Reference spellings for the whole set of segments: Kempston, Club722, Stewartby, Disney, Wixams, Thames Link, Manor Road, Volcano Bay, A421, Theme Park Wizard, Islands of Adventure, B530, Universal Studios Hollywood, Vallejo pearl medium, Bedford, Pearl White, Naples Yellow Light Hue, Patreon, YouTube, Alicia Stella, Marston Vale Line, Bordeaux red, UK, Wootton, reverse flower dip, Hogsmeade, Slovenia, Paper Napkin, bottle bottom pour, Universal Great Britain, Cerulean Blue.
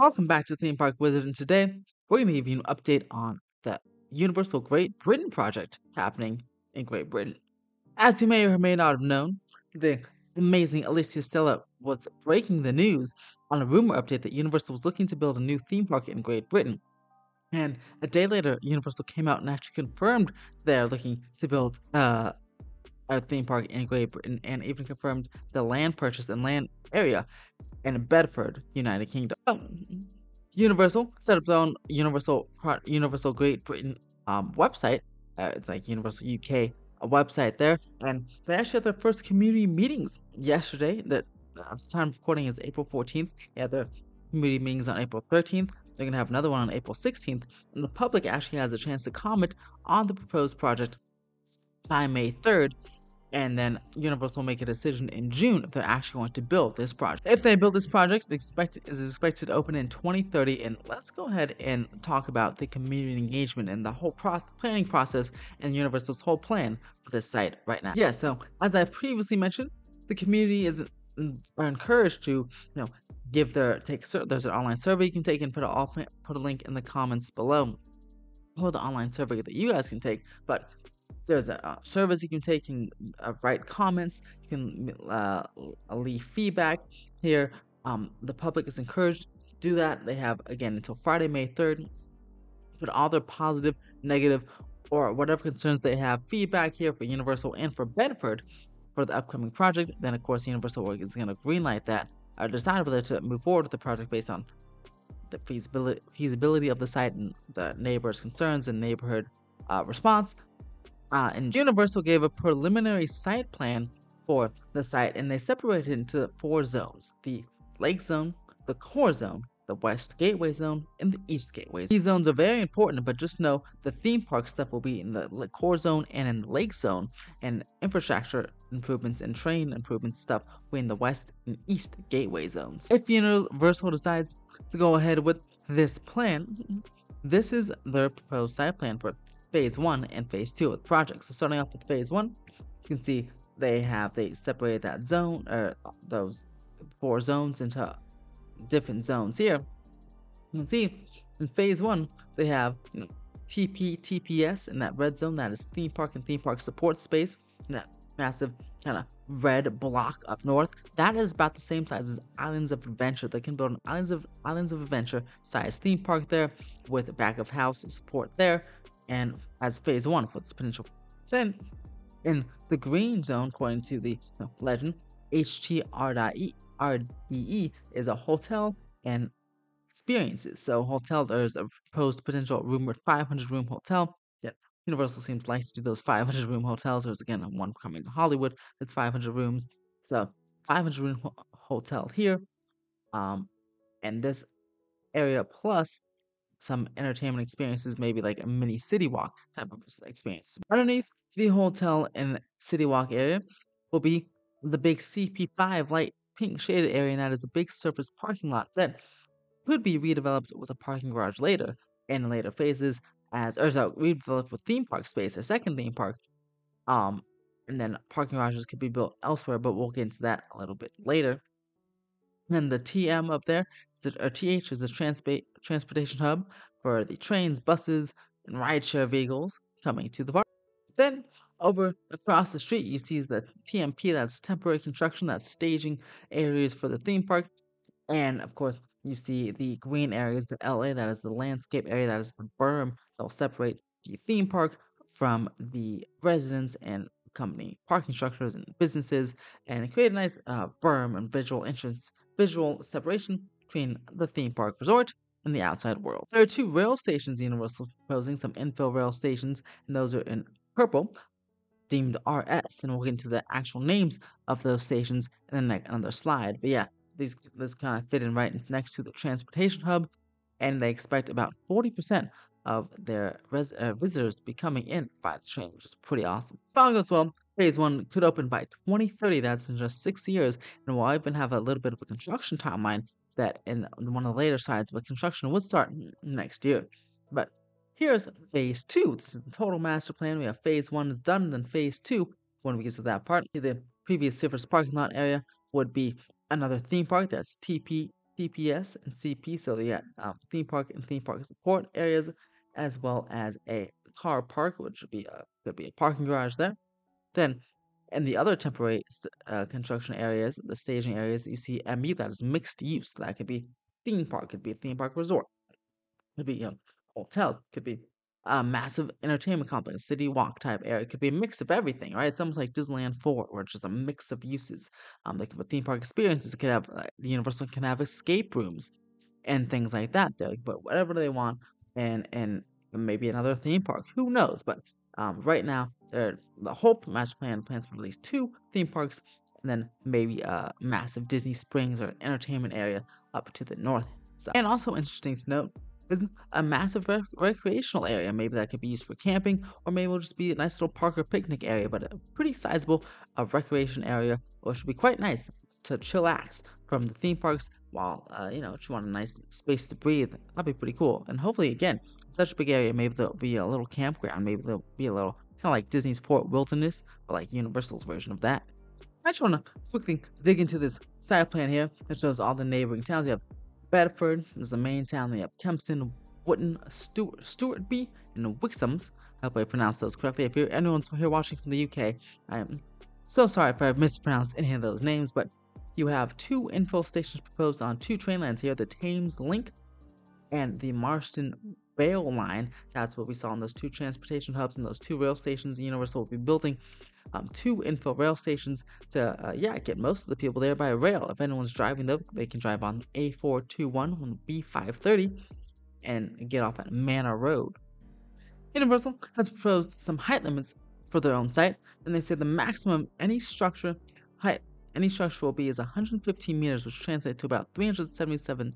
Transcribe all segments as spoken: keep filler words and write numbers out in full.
Welcome back to Theme Park Wizard, and today we're going to give you an update on the Universal Great Britain project happening in Great Britain. As you may or may not have known, the amazing Alicia Stella was breaking the news on a rumor update that Universal was looking to build a new theme park in Great Britain. And a day later, Universal came out and actually confirmed they're looking to build uh, a theme park in Great Britain, and even confirmed the land purchase and land area in Bedford, United Kingdom. Oh, Universal set up their own Universal Universal Great Britain um, website. Uh, it's like Universal U K a website there, and they actually had their first community meetings yesterday. That at the time of recording is April fourteenth. They had their community meetings on April thirteenth. They're going to have another one on April sixteenth, and the public actually has a chance to comment on the proposed project by May third, and then Universal will make a decision in June if they're actually going to build this project. If they build this project, it expect, is expected to open in twenty thirty, and let's go ahead and talk about the community engagement and the whole pro planning process and Universal's whole plan for this site right now. Yeah, so as I previously mentioned, the community is are encouraged to, you know, give their take. There's an online survey you can take and put a, put a link in the comments below, or the online survey that you guys can take, but there's a uh, service you can take. You can uh, write comments, you can uh, leave feedback here. Um, the public is encouraged to do that. They have, again, until Friday, May third, put all their positive, negative, or whatever concerns they have feedback here for Universal and for Bedford for the upcoming project. Then, of course, Universal is going to greenlight that, or decide whether to move forward with the project based on the feasibility, feasibility of the site and the neighbors' concerns and neighborhood uh, response. Uh, and Universal gave a preliminary site plan for the site, and they separated it into four zones: the Lake Zone, the Core Zone, the West Gateway Zone, and the East Gateway Zone. These zones are very important, but just know the theme park stuff will be in the Core Zone and in the Lake Zone, and infrastructure improvements and train improvements stuff will be in the West and East Gateway Zones. If Universal decides to go ahead with this plan, this is their proposed site plan for phase one and phase two of the project. So starting off with phase one, you can see they have, they separated that zone, or those four zones, into different zones here. You can see in phase one, they have, you know, T P, T P S in that red zone, that is theme park and theme park support space, and that massive kind of red block up north. That is about the same size as Islands of Adventure. They can build an Islands of, Islands of Adventure size theme park there with a back of house support there, and as phase one for this potential. Then in the green zone, according to the no, legend, H T R D E is a hotel and experiences. So hotel, there's a proposed potential rumored five hundred room hotel. Yeah, Universal seems like to do those five hundred room hotels. There's again one coming to Hollywood that's five hundred rooms. So five hundred room ho hotel here. Um, and this area plus some entertainment experiences, maybe like a mini city walk type of experience. Underneath the hotel and city walk area will be the big C P five light pink shaded area, and that is a big surface parking lot that could be redeveloped with a parking garage later in later phases, as or so redeveloped with theme park space, a second theme park. Um, and then parking garages could be built elsewhere, but we'll get into that a little bit later. And then the T M up there, or T H, is a transpa transportation hub for the trains, buses, and rideshare vehicles coming to the park. Then over across the street, you see the T M P, that's temporary construction, that's staging areas for the theme park. And of course, you see the green areas, the L A, that is the landscape area, that is the berm that will separate the theme park from the residents and company parking structures and businesses, and create a nice uh, berm and visual entrance, visual separation between the theme park resort and the outside world. There are two rail stations Universal is proposing, some infill rail stations, and those are in purple, deemed R S, and we'll get into the actual names of those stations in the next another slide. But yeah, these this kind of fit in right next to the transportation hub, and they expect about forty percent of their res uh, visitors to be coming in by the train, which is pretty awesome. If all goes well, phase one could open by twenty thirty. That's in just six years, and we'll even have a little bit of a construction timeline that in one of the later sides, but construction would start next year. But here's phase two. This is the total master plan. We have phase one is done, then phase two. When we get to that part, the previous surface parking lot area would be another theme park. That's T P D P S and C P, so they had um, theme park and theme park support areas, as well as a car park, which would be a, could be a parking garage there. Then, in the other temporary uh, construction areas, the staging areas, you see M U, that is mixed use. That could be theme park, could be a theme park resort, could be a hotel, could be a massive entertainment complex, city walk type area. It could be a mix of everything, right? It's almost like Disneyland four, where it's just a mix of uses. Um, they could have theme park experiences. It could have uh, the Universal can have escape rooms and things like that. They like, but whatever they want, and and maybe another theme park. Who knows? But um, right now, the whole master plan plans for at least two theme parks, and then maybe a massive Disney Springs or an entertainment area up to the north. So, and also interesting to note is a massive rec recreational area. Maybe that could be used for camping, or maybe it'll just be a nice little park or picnic area, but a pretty sizable uh, recreation area, which should be quite nice to chillax from the theme parks while, uh, you know, if you want a nice space to breathe, that'd be pretty cool. And hopefully, again, such a big area, maybe there'll be a little campground, maybe there'll be a little, kind of like Disney's Fort Wilderness, but like Universal's version of that. I just want to quickly dig into this side plan here that shows all the neighboring towns. You have Bedford is the main town. They have Kempston, Wootton, Stewart, Stewartby, and Wixams. I hope I pronounced those correctly. If you're anyone's here watching from the U K, I am so sorry if I've mispronounced any of those names, but you have two infill stations proposed on two train lines here, the Thames Link and the Marston Vale Line. That's what we saw in those two transportation hubs and those two rail stations. Universal will be building um, two infill rail stations to, uh, yeah, get most of the people there by rail. If anyone's driving, though, they can drive on A four twenty-one on B five thirty and get off at Manor Road. Universal has proposed some height limits for their own site, and they said the maximum any structure height any structure will be is one hundred fifteen meters, which translates to about three hundred seventy-seven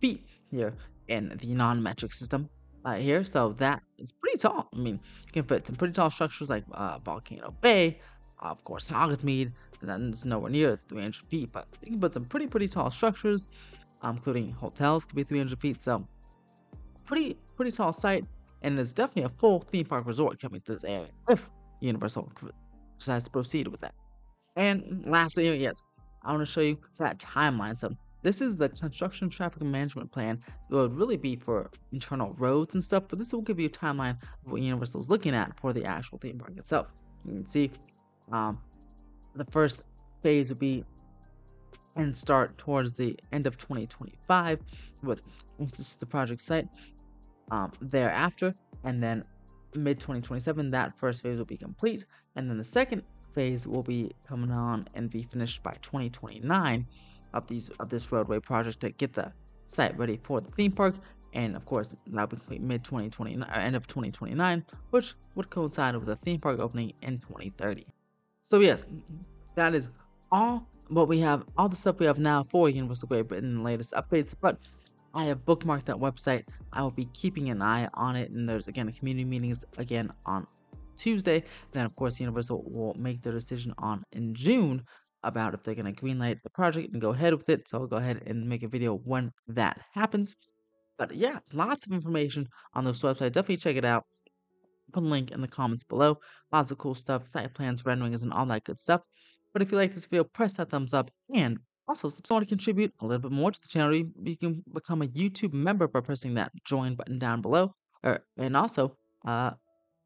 feet here in the non-metric system uh, here. So that is pretty tall. I mean, you can fit some pretty tall structures like uh, Volcano Bay, uh, of course Hogsmeade, and that's nowhere near three hundred feet, but you can put some pretty, pretty tall structures, um, including hotels could be three hundred feet. So pretty, pretty tall site, and there's definitely a full theme park resort coming to this area if Universal decides to proceed with that. And lastly, yes, I want to show you that timeline. So this is the construction traffic management plan that would really be for internal roads and stuff, but this will give you a timeline of what Universal is looking at for the actual theme park itself. You can see um, the first phase would be and start towards the end of twenty twenty-five with access to the project site um, thereafter, and then mid twenty twenty-seven, that first phase will be complete, and then the second phase will be coming on and be finished by twenty twenty-nine of these of this roadway project to get the site ready for the theme park. And of course that'll be complete mid twenty twenty-nine or end of twenty twenty-nine, which would coincide with the theme park opening in twenty thirty. So yes, that is all what we have, all the stuff we have now for Universal Great Britain and the latest updates, but I have bookmarked that website. I will be keeping an eye on it, and there's again community meetings again on Tuesday, and then of course Universal will make their decision on in June about if they're going to greenlight the project and go ahead with it. So I'll go ahead and make a video when that happens. But yeah, lots of information on this website. Definitely check it out. Put a link in the comments below. Lots of cool stuff, site plans, renderings, and all that good stuff. But if you like this video, press that thumbs up, and also, if you want to contribute a little bit more to the channel, you can become a YouTube member by pressing that join button down below, or and also uh,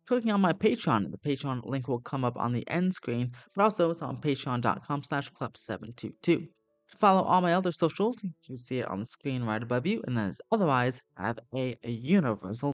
clicking on my Patreon. The Patreon link will come up on the end screen, but also it's on patreon dot com slash club seven two two. To follow all my other socials, you can see it on the screen right above you, and that is otherwise have a, a Universal